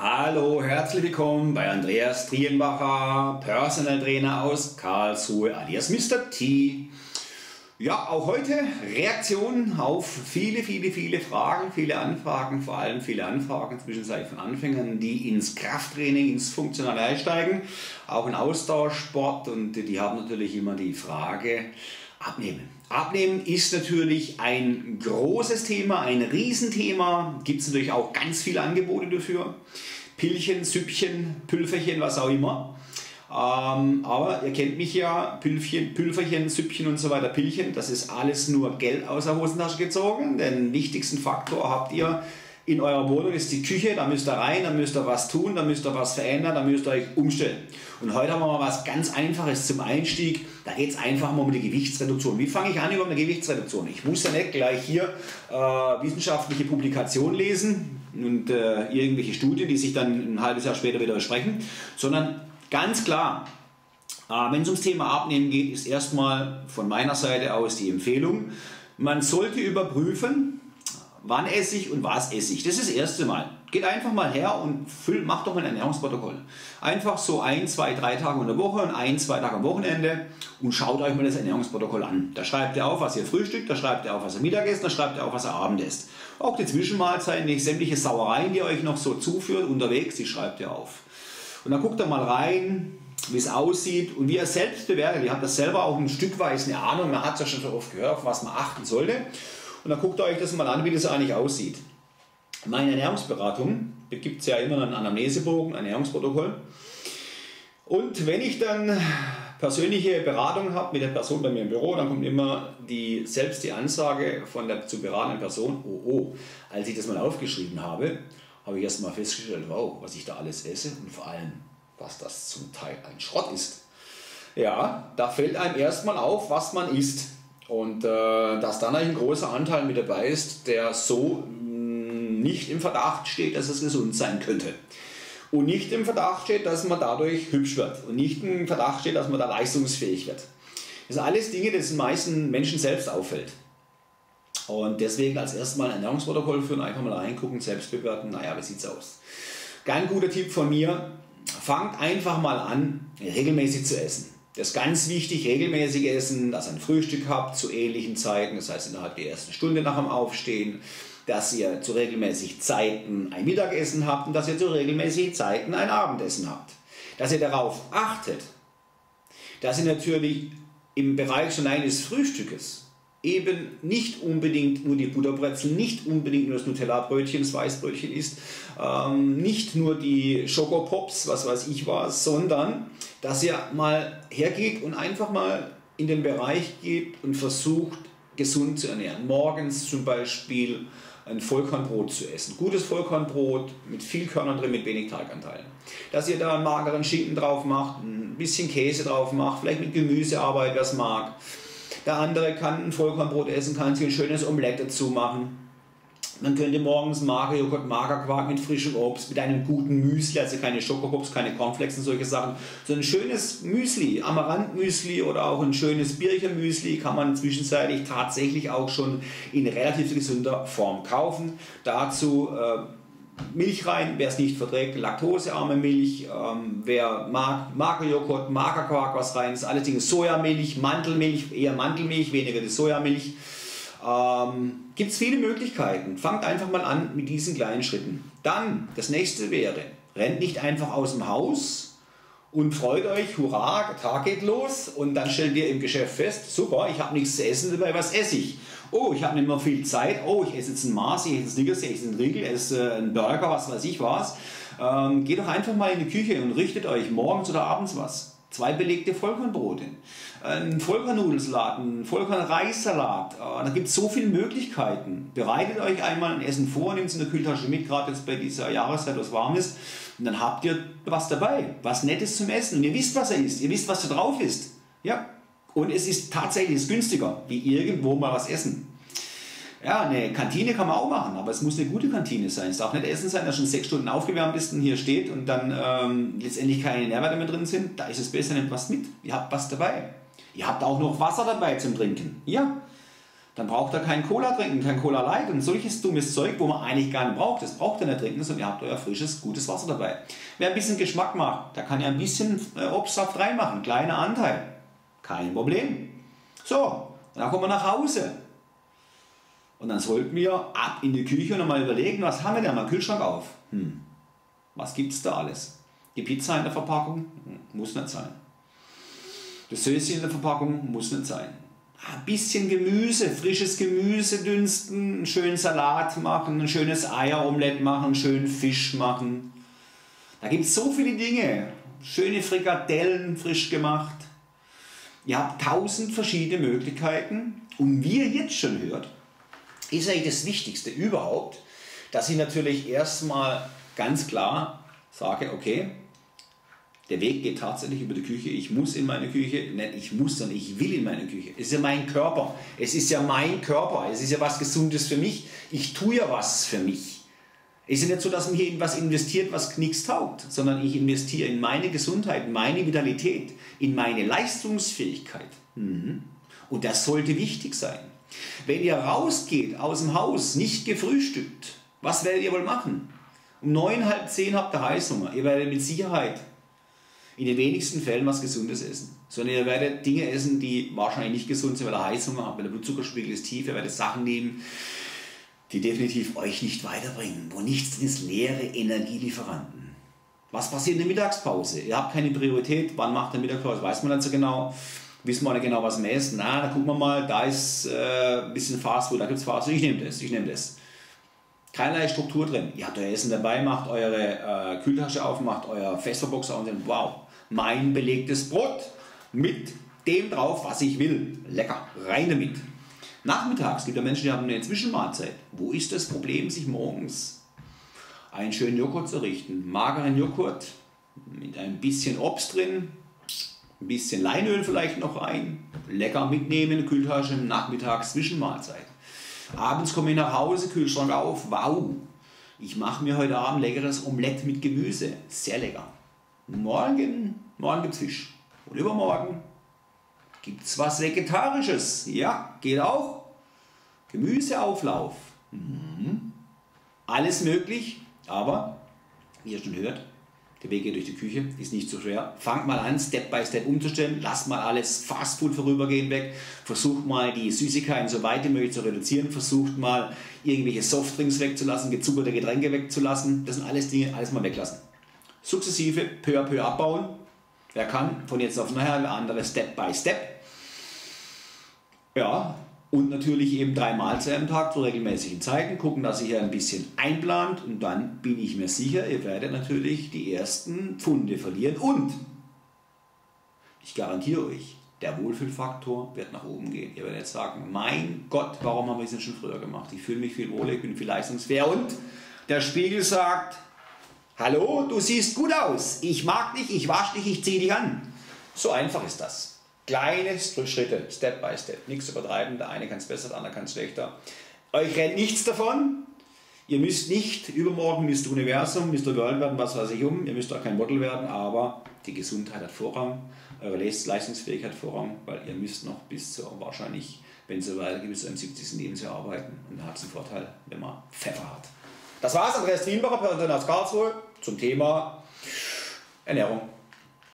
Hallo, herzlich willkommen bei Andreas Trienbacher, Personal Trainer aus Karlsruhe, alias Mr. T. Ja, auch heute Reaktionen auf viele Fragen, viele Anfragen, vor allem viele Anfragen zwischenzeitlich von Anfängern, die ins Krafttraining, ins Funktionale einsteigen, auch in Ausdauersport, und die haben natürlich immer die Frage: Abnehmen. Abnehmen ist natürlich ein großes Thema, ein Riesenthema. Gibt es natürlich auch ganz viele Angebote dafür. Pillchen, Süppchen, Pülferchen, was auch immer. Aber ihr kennt mich ja, Pülfchen, Pülferchen, Süppchen und so weiter, Pillchen, das ist alles nur Geld aus der Hosentasche gezogen. Den wichtigsten Faktor habt ihr in eurer Wohnung, ist die Küche. Da müsst ihr rein, da müsst ihr was tun, da müsst ihr was verändern, da müsst ihr euch umstellen. Und heute haben wir mal was ganz Einfaches zum Einstieg. Da geht es einfach mal um die Gewichtsreduktion. Wie fange ich an über eine Gewichtsreduktion? Ich muss ja nicht gleich hier wissenschaftliche Publikationen lesen und irgendwelche Studien, die sich dann ein halbes Jahr später wieder besprechen, sondern ganz klar, wenn es ums Thema Abnehmen geht, ist erstmal von meiner Seite aus die Empfehlung, man sollte überprüfen, wann esse ich und was esse ich. Das ist das erste Mal. Geht einfach mal her und macht doch mal ein Ernährungsprotokoll. Einfach so 1, 2, 3 Tage in der Woche und 1, 2 Tage am Wochenende, und schaut euch mal das Ernährungsprotokoll an. Da schreibt ihr auf, was ihr frühstückt, da schreibt ihr auf, was ihr Mittagessen, da schreibt ihr auf, was ihr Abend esst. Auch die Zwischenmahlzeiten, nicht sämtliche Sauereien, die ihr euch noch so zuführt unterwegs, die schreibt ihr auf. Und dann guckt ihr mal rein, wie es aussieht und wie ihr selbst bewertet. Ihr habt das selber auch ein Stück weit eine Ahnung, man hat es ja schon so oft gehört, auf was man achten sollte. Und dann guckt ihr euch das mal an, wie das eigentlich aussieht. Meine Ernährungsberatung, da gibt es ja immer einen Anamnesebogen, ein Ernährungsprotokoll. Und wenn ich dann persönliche Beratung habe mit der Person bei mir im Büro, dann kommt immer die Ansage von der zu beratenden Person: Oh, als ich das mal aufgeschrieben habe, habe ich erstmal festgestellt, wow, was ich da alles esse und vor allem, was das zum Teil ein Schrott ist. Ja, da fällt einem erstmal auf, was man isst. Und dass dann ein großer Anteil mit dabei ist, der so nicht im Verdacht steht, dass es gesund sein könnte. Und nicht im Verdacht steht, dass man dadurch hübsch wird. Und nicht im Verdacht steht, dass man da leistungsfähig wird. Das sind alles Dinge, die den meisten Menschen selbst auffällt. Und deswegen als erstes mal ein Ernährungsprotokoll führen, einfach mal reingucken, selbst bewerten, naja, wie sieht es aus. Ganz guter Tipp von mir: Fangt einfach mal an, regelmäßig zu essen. Das ist ganz wichtig, regelmäßig essen, dass ihr ein Frühstück habt zu ähnlichen Zeiten, das heißt innerhalb der ersten Stunde nach dem Aufstehen, dass ihr zu regelmäßigen Zeiten ein Mittagessen habt und dass ihr zu regelmäßigen Zeiten ein Abendessen habt. Dass ihr darauf achtet, dass ihr natürlich im Bereich schon eines Frühstückes eben nicht unbedingt nur die Butterbrezel, nicht unbedingt nur das Nutella-Brötchen, das Weißbrötchen isst, nicht nur die Schokopops, was weiß ich was, sondern dass ihr mal hergeht und einfach mal in den Bereich geht und versucht, gesund zu ernähren. Morgens zum Beispiel ein Vollkornbrot zu essen. Gutes Vollkornbrot mit viel Körnern drin, mit wenig Teiganteilen. Dass ihr da einen mageren Schinken drauf macht, ein bisschen Käse drauf macht, vielleicht mit Gemüsearbeit, wer es mag. Der andere kann ein Vollkornbrot essen, kann sich ein schönes Omelett dazu machen. Man könnte morgens Magerjoghurt, Magerquark mit frischem Obst, mit einem guten Müsli, also keine Schokopops, keine Cornflakes und solche Sachen. So ein schönes Müsli, Amaranth-Müsli oder auch ein schönes Birchermüsli kann man zwischenzeitlich tatsächlich auch schon in relativ gesunder Form kaufen. Dazu Milch rein, wer es nicht verträgt, laktosearme Milch, wer mag Magerjoghurt, Magerquark, was rein ist, alle Dinge, Sojamilch, Mandelmilch, eher Mandelmilch, weniger die Sojamilch. Gibt es viele Möglichkeiten. Fangt einfach mal an mit diesen kleinen Schritten. Dann, das nächste wäre: Rennt nicht einfach aus dem Haus und freut euch, hurra, der Tag geht los, und dann stellt ihr im Geschäft fest, super, ich habe nichts zu essen, dabei was esse ich? Oh, ich habe nicht mehr viel Zeit, oh, ich esse jetzt ein Mars, ich esse ein Snickers, ich esse einen Riegel, ich esse einen Burger, was weiß ich was. Geht doch einfach mal in die Küche und richtet euch morgens oder abends was. 2 belegte Vollkornbrote, ein Vollkornnudelsalat, ein Vollkornreissalat. Da gibt es so viele Möglichkeiten. Bereitet euch einmal ein Essen vor, nehmt es in der Kühltasche mit, gerade jetzt bei dieser Jahreszeit, was warm ist. Und dann habt ihr was dabei, was Nettes zum Essen. Und ihr wisst, was er isst, ihr wisst, was da drauf ist. Ja. Und es ist tatsächlich günstiger, wie irgendwo mal was essen. Ja, eine Kantine kann man auch machen, aber es muss eine gute Kantine sein. Es darf nicht Essen sein, das schon 6 Stunden aufgewärmt ist und hier steht und dann letztendlich keine Nährwerte mehr drin sind. Da ist es besser, nehmt was mit. Ihr habt was dabei. Ihr habt auch noch Wasser dabei zum Trinken. Ja, Dann braucht er keinen Cola trinken, kein Cola Light und solches dummes Zeug, wo man eigentlich gar nicht braucht. Das braucht ihr nicht trinken, sondern ihr habt euer frisches, gutes Wasser dabei. Wer ein bisschen Geschmack mag, da kann ja ein bisschen Obstsaft reinmachen, kleiner Anteil. Kein Problem. So, und dann kommen wir nach Hause. Und dann sollten wir ab in die Küche und mal überlegen, was haben wir denn? Mal Kühlschrank auf. Was gibt es da alles? Die Pizza in der Verpackung? Muss nicht sein. Das Söschen in der Verpackung? Muss nicht sein. Ein bisschen Gemüse, frisches Gemüse dünsten, einen schönen Salat machen, ein schönes Eieromelett machen, einen schönen Fisch machen. Da gibt es so viele Dinge. Schöne Frikadellen frisch gemacht. Ihr habt 1000 verschiedene Möglichkeiten. Und wie ihr jetzt schon hört, ist eigentlich das Wichtigste überhaupt, dass ich natürlich erstmal ganz klar sage, okay, der Weg geht tatsächlich über die Küche. Ich muss in meine Küche, nicht ich muss, sondern ich will in meine Küche. Es ist ja mein Körper. Es ist ja mein Körper. Es ist ja was Gesundes für mich. Ich tue ja was für mich. Es ist ja nicht so, dass man hier in was investiert, was nichts taugt, sondern ich investiere in meine Gesundheit, in meine Vitalität, in meine Leistungsfähigkeit. Und das sollte wichtig sein. Wenn ihr rausgeht aus dem Haus, nicht gefrühstückt, was werdet ihr wohl machen? Um 9, halb 10 habt ihr Heißhunger. Ihr werdet mit Sicherheit in den wenigsten Fällen was Gesundes essen. Sondern ihr werdet Dinge essen, die wahrscheinlich nicht gesund sind, weil ihr Heißhunger habt, weil der Blutzuckerspiegel ist tief, ihr werdet Sachen nehmen, die definitiv euch nicht weiterbringen, wo nichts drin ist, leere Energielieferanten. Was passiert in der Mittagspause? Ihr habt keine Priorität, wann macht der Mittagspause, weiß man nicht so genau. Wissen wir nicht genau, was wir essen. Na, da gucken wir mal, da ist ein bisschen Fastfood, da gibt es Fastfood, ich nehme das. Keinerlei Struktur drin. Ihr habt euer Essen dabei, macht eure Kühltasche auf, macht euer Festverboxer und dann, wow, mein belegtes Brot mit dem drauf, was ich will. Lecker, rein damit. Nachmittags gibt es Menschen, die haben eine Zwischenmahlzeit. Wo ist das Problem, sich morgens einen schönen Joghurt zu richten? Mageren Joghurt mit ein bisschen Obst drin. Ein bisschen Leinöl vielleicht noch rein, lecker mitnehmen, Kühltasche im Nachmittag, Zwischenmahlzeit. Abends komme ich nach Hause, Kühlschrank auf, wow, ich mache mir heute Abend leckeres Omelett mit Gemüse, sehr lecker. Morgen gibt es Fisch und übermorgen gibt es was Vegetarisches, ja, geht auch. Gemüseauflauf, alles möglich, aber wie ihr schon hört, der Weg geht durch die Küche, ist nicht so schwer. Fangt mal an, Step by Step umzustellen. Lasst mal alles Fastfood vorübergehend weg. Versucht mal, die Süßigkeiten so weit wie möglich zu reduzieren. Versucht mal, irgendwelche Softdrinks wegzulassen, gezuckerte Getränke wegzulassen. Das sind alles Dinge, alles mal weglassen. Sukzessive, peu à peu abbauen. Wer kann, von jetzt auf nachher, wer andere Step by Step. Ja, und natürlich eben 3 Mahlzeiten am Tag zu regelmäßigen Zeiten. Gucken, dass ihr hier ein bisschen einplant. Und dann bin ich mir sicher, ihr werdet natürlich die ersten Pfunde verlieren. Und ich garantiere euch, der Wohlfühlfaktor wird nach oben gehen. Ihr werdet jetzt sagen, mein Gott, warum haben wir das schon früher gemacht? Ich fühle mich viel wohler, ich bin viel leistungsfähiger. Und der Spiegel sagt, hallo, du siehst gut aus. Ich mag dich, ich wasche dich, ich ziehe dich an. So einfach ist das. Kleine Schritte, Step by Step, nichts übertreiben, der eine kann es besser, der andere kann es schlechter. Euch rennt nichts davon, ihr müsst nicht übermorgen Mr. Universum, Mr. World werden, was weiß ich um, ihr müsst auch kein Model werden, aber die Gesundheit hat Vorrang, eure Leistungsfähigkeit hat Vorrang, weil ihr müsst noch bis zu, wahrscheinlich, wenn es so weitergeht, bis zu einem 70. Lebensjahr arbeiten und da hat es einen Vorteil, wenn man Pfeffer hat. Das war's, Andreas Trienbacher, Person aus Karlsruhe, zum Thema Ernährung.